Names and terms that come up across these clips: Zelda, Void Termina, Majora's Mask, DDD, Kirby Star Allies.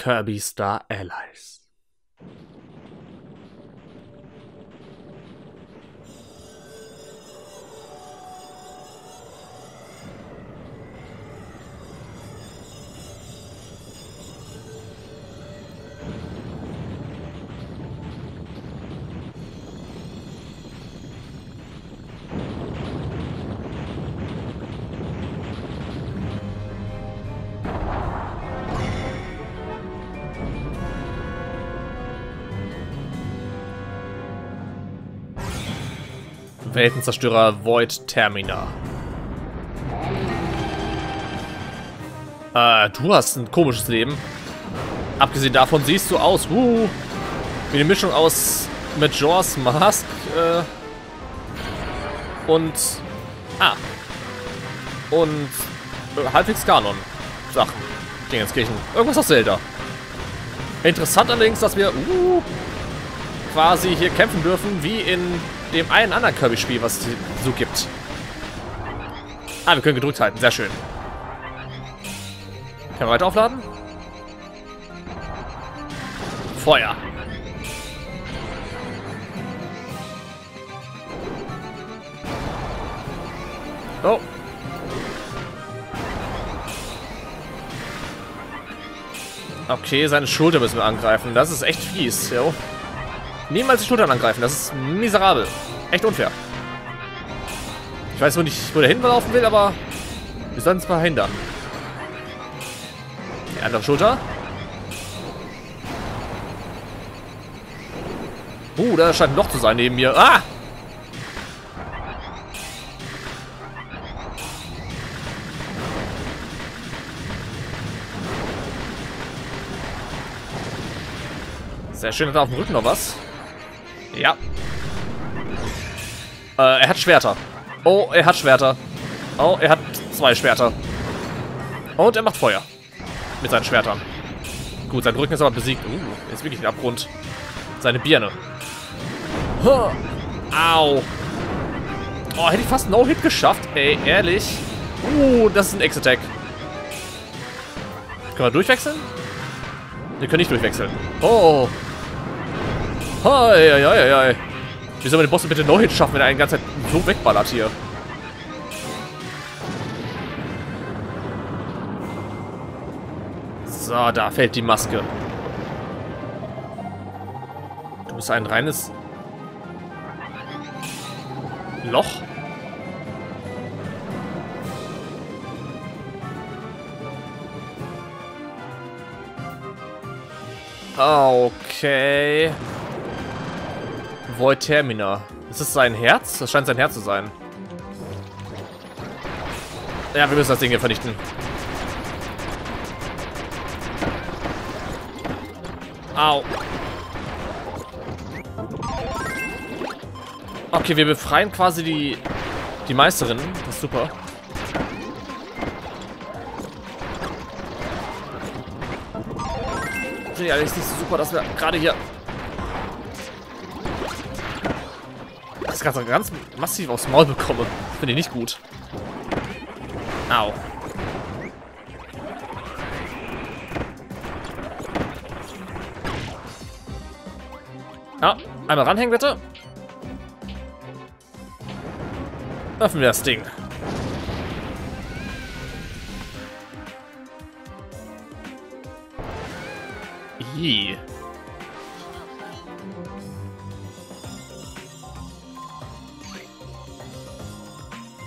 Kirby Star Allies. Weltenzerstörer Void Termina. Du hast ein komisches Leben. Abgesehen davon siehst du aus wie eine Mischung aus Majora's Mask und halbwegs Kanon Sachen. Dingenskirchen. Irgendwas aus Zelda. Interessant allerdings, dass wir quasi hier kämpfen dürfen wie in dem einen anderen Kirby-Spiel, was es so gibt. Wir können gedrückt halten. Sehr schön. Können wir weiter aufladen? Feuer. Oh. Okay, seine Schulter müssen wir angreifen. Das ist echt fies, jo. Niemals die Schultern angreifen, das ist miserabel. Echt unfair. Ich weiß nur nicht, wo der hinlaufen will, aber wir sollen es verhindern. Die andere Schulter. Da scheint ein Loch zu sein neben mir. Sehr schön, hat er auf dem Rücken noch was. Ja. Er hat Schwerter. Oh, er hat Schwerter. Oh, er hat zwei Schwerter. Und er macht Feuer. Mit seinen Schwertern. Gut, sein Rücken ist aber besiegt. Ist wirklich ein Abgrund. Seine Birne. Huh. Au. Oh, hätte ich fast No-Hit geschafft. Ey, ehrlich. Das ist ein Ex-Attack. Können wir durchwechseln? Wir können nicht durchwechseln. Oh. Hei. Wie soll man den Boss bitte No-Hit schaffen, wenn er einen ganze Zeit so wegballert hier? So, da fällt die Maske. Du bist ein reines Loch. Okay. Void Termina. Ist das sein Herz? Das scheint sein Herz zu sein. Ja, wir müssen das Ding hier vernichten. Au. Okay, wir befreien quasi die Meisterin. Das ist super. Ja, das ist nicht so super, dass wir gerade hier das Ganze ganz massiv aufs Maul bekommen. Finde ich nicht gut. Au. Ja, einmal ranhängen bitte. Öffnen wir das Ding.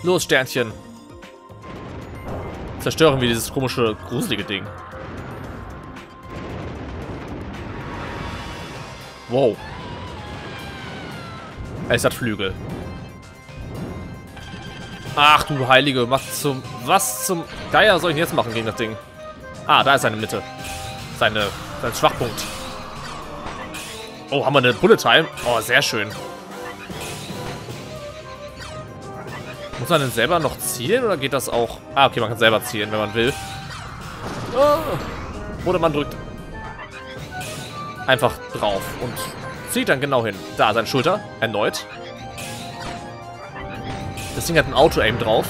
Los, Sternchen. Zerstören wir dieses komische, gruselige Ding. Wow. Es hat Flügel. Ach du Heilige, was zum Geier soll ich denn jetzt machen gegen das Ding? Da ist seine Mitte. Sein Schwachpunkt. Oh, haben wir eine Bullet Time? Oh, sehr schön. Muss man denn selber noch zielen oder geht das auch? Okay, man kann selber zielen, wenn man will. Oder man drückt einfach drauf und zieht dann genau hin. Da, seine Schulter. Erneut. Das Ding hat ein Auto-Aim drauf.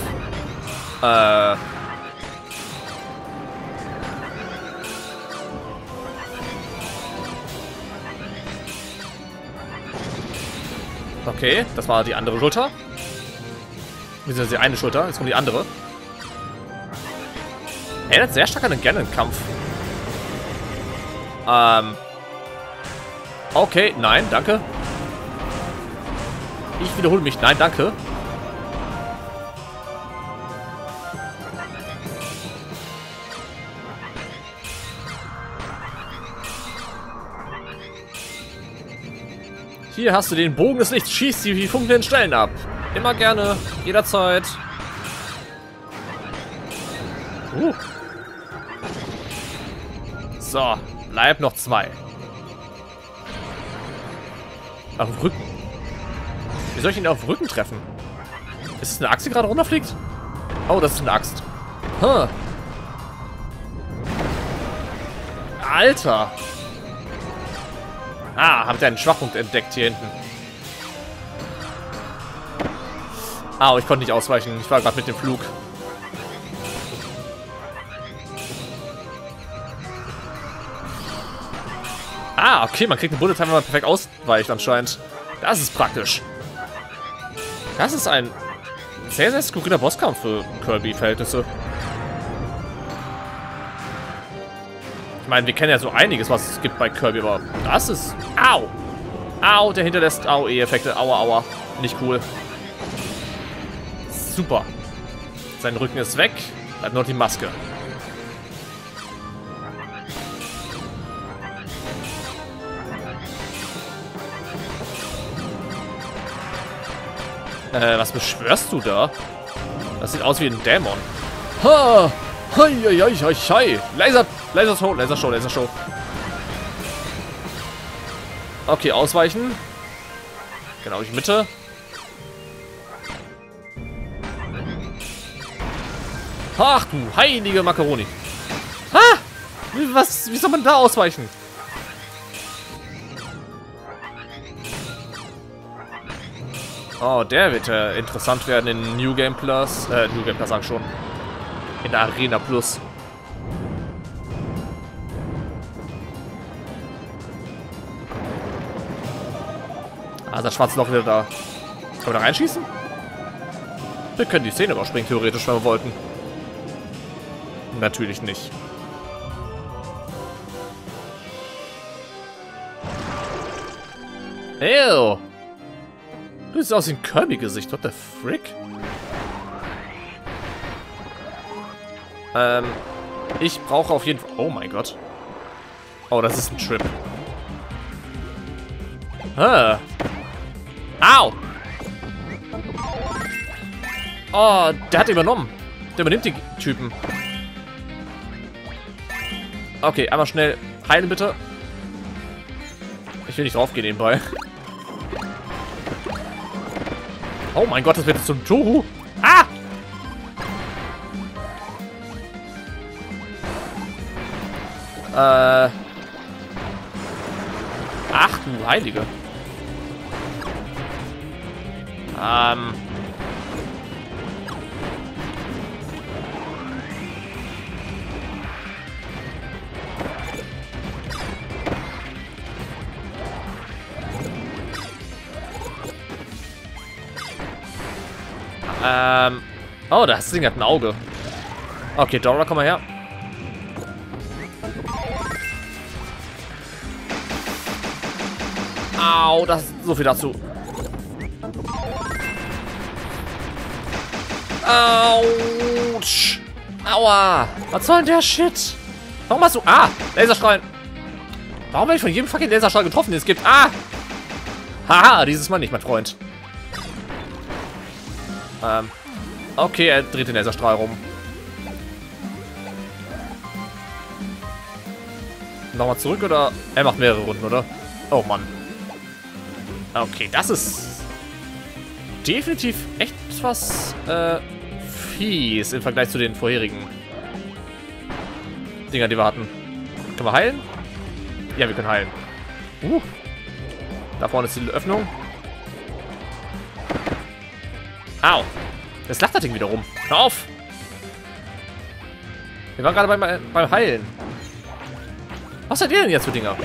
Okay, das war die andere Schulter. Wieso ist die eine Schulter? Jetzt kommt die andere. Erinnert sehr stark an den Ganon-Kampf. Okay, nein, danke. Ich wiederhole mich, nein, danke. Hier hast du den Bogen des Lichts. Schieß die funkelnden Stellen ab. Immer gerne, jederzeit. So, bleib noch zwei. Auf dem Rücken. Wie soll ich ihn auf dem Rücken treffen? Ist es eine Axt, die gerade runterfliegt? Oh, das ist eine Axt. Huh. Alter. Ah, habt ihr einen Schwachpunkt entdeckt hier hinten? Ah, ich konnte nicht ausweichen. Ich war gerade mit dem Flug. Ah, okay, man kriegt einen Bullet-Time, wenn man perfekt ausweicht anscheinend. Das ist praktisch. Das ist ein sehr, sehr skurriler Bosskampf für Kirby-Verhältnisse. Ich meine, wir kennen ja so einiges, was es gibt bei Kirby, aber das ist... Au! Au, der hinterlässt AOE-Effekte. Aua, aua. Nicht cool. Super. Sein Rücken ist weg. Bleibt noch die Maske. Was beschwörst du da? Das sieht aus wie ein Dämon. Ha! Hei, hei, hei, hei. Lasershow. Okay, ausweichen. Genau, in die Mitte. Ach du heilige Makaroni. Ha! Wie soll man da ausweichen? Oh, der wird interessant werden in New Game Plus. New Game Plus sag ich schon. In der Arena Plus. Ah, das schwarze Loch wieder da. Können wir da reinschießen? Wir können die Szene überspringen, theoretisch, wenn wir wollten. Natürlich nicht. Ew. Du siehst aus wie ein Kirby-Gesicht. What the frick? Ich brauche auf jeden Fall... Oh mein Gott. Oh, das ist ein Trip. Au! Oh, der hat übernommen. Der übernimmt die Typen. Okay, einmal schnell heilen, bitte. Ich will nicht draufgehen nebenbei. Oh mein Gott, das wird jetzt zum Tohu. Ah! Ach du Heilige. Oh, das Ding hat ein Auge. Okay, Dora, komm mal her. Au, das ist so viel dazu. Autsch. Aua. Was soll denn der Shit? Warum hast du... Ah, Laserstrahlen. Warum werde ich von jedem fucking Laserstrahl getroffen, den es gibt? Ah. Haha, dieses Mal nicht, mein Freund. Okay, er dreht den Laserstrahl rum. Nochmal zurück, oder? Er macht mehrere Runden, oder? Oh Mann. Okay, das ist definitiv echt was fies im Vergleich zu den vorherigen Dinger, die wir hatten. Können wir heilen? Ja, wir können heilen. Da vorne ist die Öffnung. Au! Jetzt lacht das Ding wieder rum. Hör auf! Wir waren gerade beim Heilen. Was seid ihr denn jetzt für Dinger?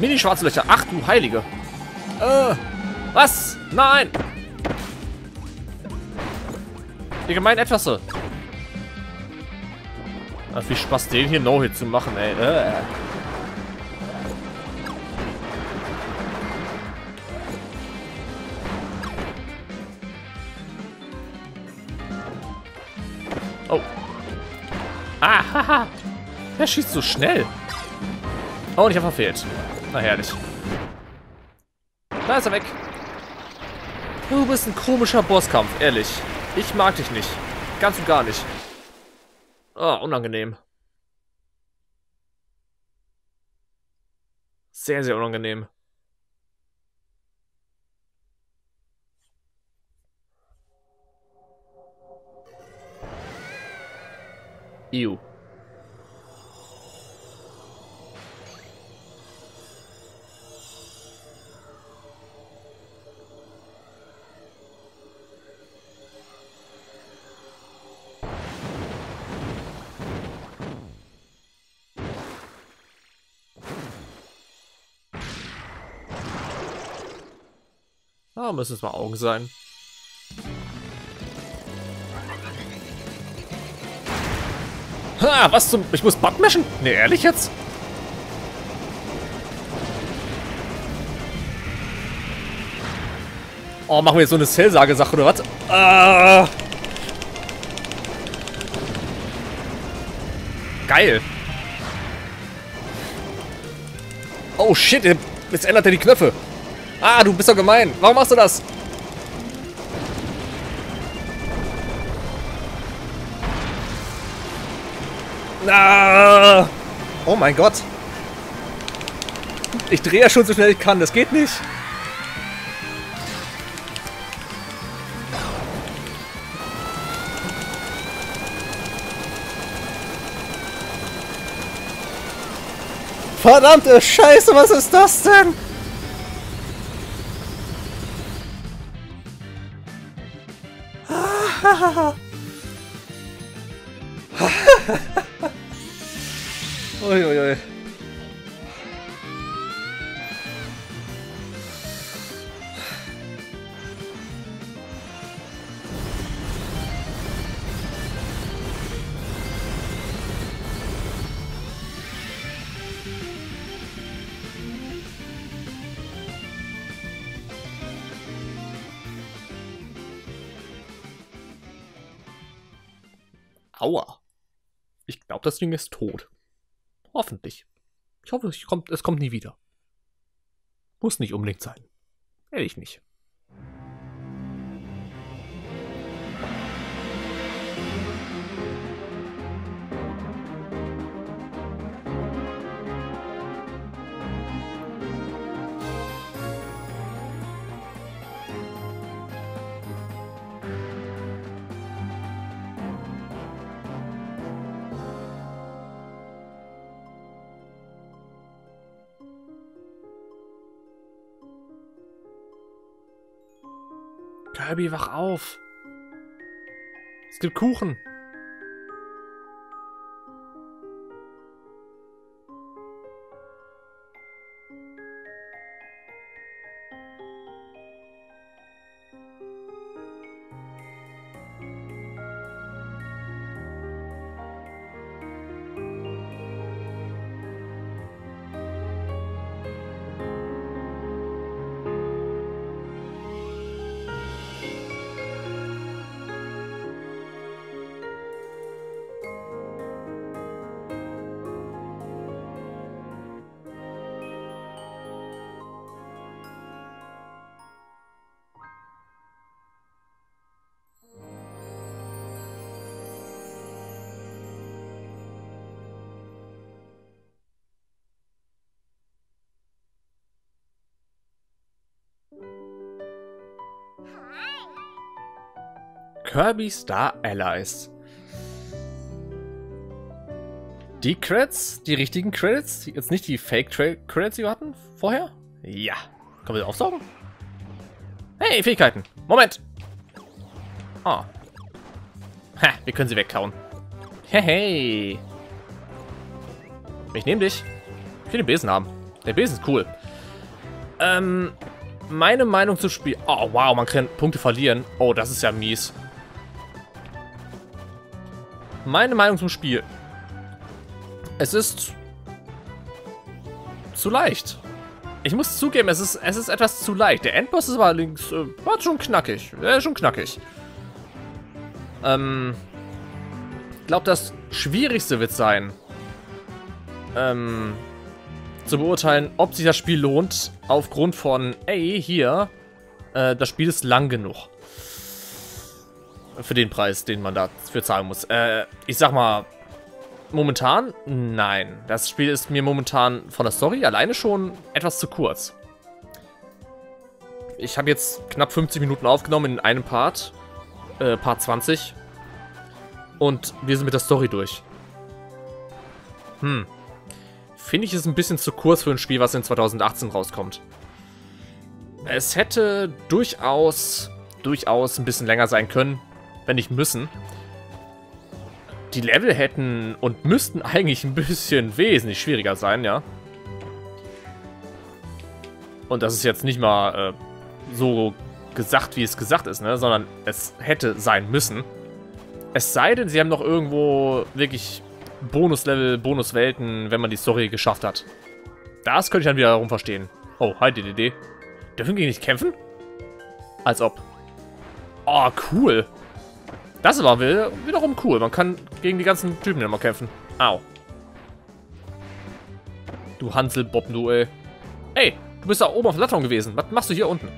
Mini-schwarze Löcher. Ach du Heilige. Was? Nein! Die gemeinen Etwasse. Ach, viel Spaß, den hier No-Hit zu machen, ey. Oh. Ah, haha. Er schießt so schnell. Oh, und ich habe verfehlt. Na, herrlich. Da ist er weg. Du bist ein komischer Bosskampf, ehrlich. Ich mag dich nicht. Ganz und gar nicht. Oh, unangenehm. Sehr, sehr unangenehm. Ew. Da müssen es mal Augen sein. Ha, was zum... Ich muss Button mashen? Ne, ehrlich jetzt? Oh, machen wir jetzt so eine Zellsage-Sache oder was? Geil. Oh shit, jetzt ändert er die Knöpfe. Ah, du bist doch gemein. Warum machst du das? Ah. Oh mein Gott. Ich drehe ja schon so schnell ich kann. Das geht nicht. Verdammte Scheiße, was ist das denn? Uiuiui. Aua. Ich glaube, das Ding ist tot. Hoffentlich. Ich hoffe, es kommt nie wieder. Muss nicht unbedingt sein. Ehrlich nicht. Kirby, wach auf! Es gibt Kuchen! Kirby Star Allies. Die Credits, die richtigen Credits, jetzt nicht die Fake-Credits, die wir hatten vorher? Ja. Können wir sie aufsaugen? Hey, Fähigkeiten. Moment. Ah. Ha, wir können sie wegklauen. Hey, hey. Ich nehme dich. Ich will den Besen haben. Der Besen ist cool. meine Meinung zum Spiel... Oh, wow, man kann Punkte verlieren. Oh, das ist ja mies. Meine Meinung zum Spiel. Es ist... zu leicht. Ich muss zugeben, es ist etwas zu leicht. Der Endboss ist aber links... war schon knackig. Schon knackig. Ich glaube, das Schwierigste wird sein, zu beurteilen, ob sich das Spiel lohnt, aufgrund von, ey, hier, das Spiel ist lang genug. Für den Preis, den man dafür zahlen muss. Ich sag mal, momentan, nein. Das Spiel ist mir momentan von der Story alleine schon etwas zu kurz. Ich habe jetzt knapp 50 Minuten aufgenommen in einem Part, Part 20. Und wir sind mit der Story durch. Finde ich es ein bisschen zu kurz für ein Spiel, was in 2018 rauskommt. Es hätte durchaus ein bisschen länger sein können, wenn nicht müssen. Die Level hätten und müssten eigentlich ein bisschen wesentlich schwieriger sein, ja. Und das ist jetzt nicht mal so gesagt, wie es gesagt ist, ne? Sondern es hätte sein müssen. Es sei denn, sie haben noch irgendwo wirklich Bonuslevel, Bonuswelten, wenn man die Story geschafft hat. Das könnte ich dann wiederum verstehen. Oh, hi DDD. Dürfen die nicht kämpfen? Als ob. Oh, cool. Das war wiederum cool. Man kann gegen die ganzen Typen immer kämpfen. Au. Du Hanselboppen, du ey. Ey, du bist da oben auf der Plattform gewesen. Was machst du hier unten?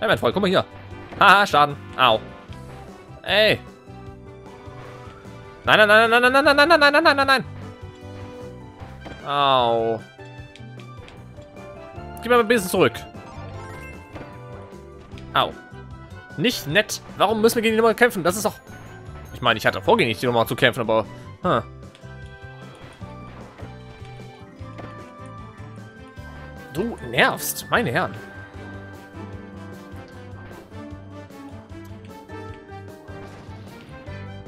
Hey, mein Freund, guck mal hier. Haha, Schaden. Au. Ey. Nein, nein, nein, nein, nein, nein, nein, nein, nein, nein, nein, nein. Au. Gib mir mein Besen zurück. Au. Nicht nett. Warum müssen wir gegen die Nummer kämpfen? Das ist doch... Ich meine, ich hatte vor, gegen die Nummer zu kämpfen, aber... Huh. Du nervst, meine Herren.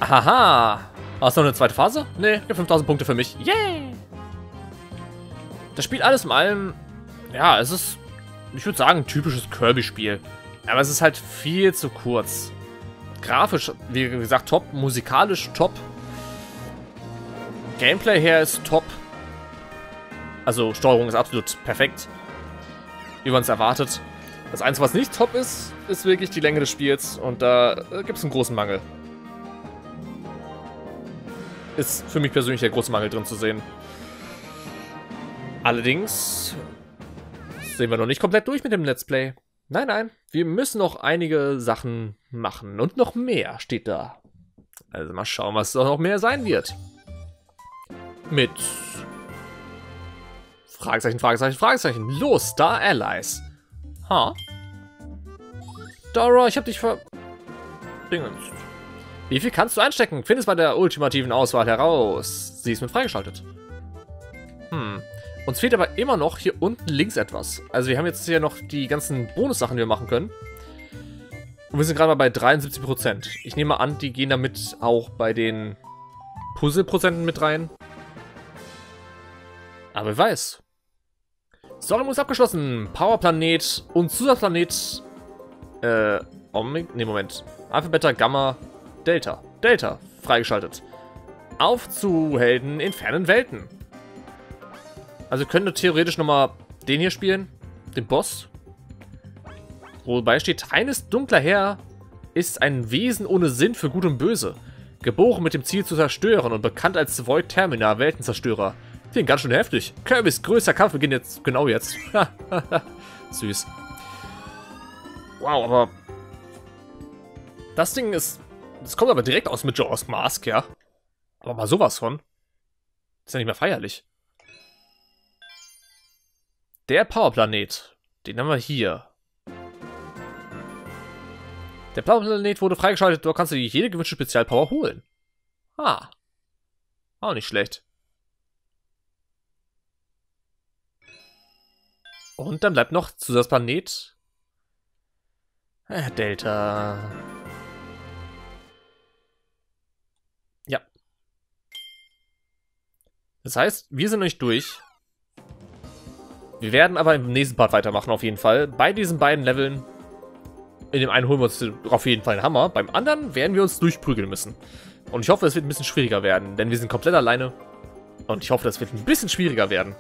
Haha. Hast du noch eine zweite Phase? Nee, 5000 Punkte für mich. Yay! Das Spiel alles in allem... Ja, es ist... Ich würde sagen, ein typisches Kirby-Spiel. Aber es ist halt viel zu kurz. Grafisch, wie gesagt, top. Musikalisch top. Gameplay her ist top. Also, Steuerung ist absolut perfekt. Wie man es erwartet. Das Einzige, was nicht top ist, ist wirklich die Länge des Spiels. Und da gibt es einen großen Mangel. Ist für mich persönlich der große Mangel drin zu sehen. Allerdings sehen wir noch nicht komplett durch mit dem Let's Play. Nein, nein, wir müssen noch einige Sachen machen und noch mehr steht da. Also mal schauen, was da noch mehr sein wird. Mit Fragezeichen, Fragezeichen, Fragezeichen. Los, Star Allies. Ha? Dora, ich hab dich verdingenst. Wie viel kannst du einstecken? Findest bei der ultimativen Auswahl heraus. Sie ist mit freigeschaltet. Uns fehlt aber immer noch hier unten links etwas. Also wir haben jetzt hier noch die ganzen Bonussachen, die wir machen können. Und wir sind gerade mal bei 73%. Ich nehme mal an, die gehen damit auch bei den Puzzle-Prozenten mit rein. Aber wer weiß. Story muss abgeschlossen. Powerplanet und Zusatzplanet... Omega... Ne, Moment. Alpha, Beta, Gamma... Delta. Delta. Freigeschaltet. Auf zu Helden in fernen Welten. Also könnte theoretisch nochmal den hier spielen. Den Boss. Wobei steht, eines dunkler Herr ist ein Wesen ohne Sinn für Gut und Böse. Geboren mit dem Ziel zu zerstören und bekannt als Void Termina, Weltenzerstörer. Klingt ganz schön heftig. Kirbys größter Kampf beginnt jetzt, genau jetzt. Süß. Wow, aber... Das Ding ist... Das kommt aber direkt aus Majora's Mask, ja. Aber mal sowas von. Ist ja nicht mehr feierlich. Der Powerplanet. Den haben wir hier. Der Powerplanet wurde freigeschaltet. Dort kannst du dir jede gewünschte Spezialpower holen. Ah. Auch nicht schlecht. Und dann bleibt noch Zusatzplanet. Delta... Das heißt, wir sind noch nicht durch. Wir werden aber im nächsten Part weitermachen auf jeden Fall. Bei diesen beiden Leveln. In dem einen holen wir uns auf jeden Fall einen Hammer. Beim anderen werden wir uns durchprügeln müssen. Und ich hoffe, es wird ein bisschen schwieriger werden. Denn wir sind komplett alleine. Und ich hoffe, das wird ein bisschen schwieriger werden.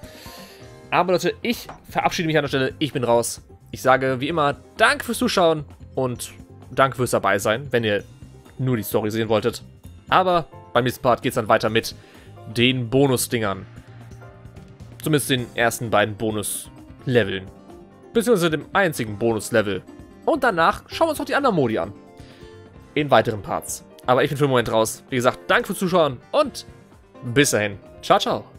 Aber Leute, ich verabschiede mich an der Stelle. Ich bin raus. Ich sage wie immer, danke fürs Zuschauen. Und danke fürs dabei sein, wenn ihr nur die Story sehen wolltet. Aber beim nächsten Part geht es dann weiter mit den Bonus-Dingern. Zumindest den ersten beiden Bonus-Leveln. Beziehungsweise dem einzigen Bonus-Level. Und danach schauen wir uns noch die anderen Modi an. In weiteren Parts. Aber ich bin für den Moment raus. Wie gesagt, danke fürs Zuschauen und bis dahin. Ciao, ciao.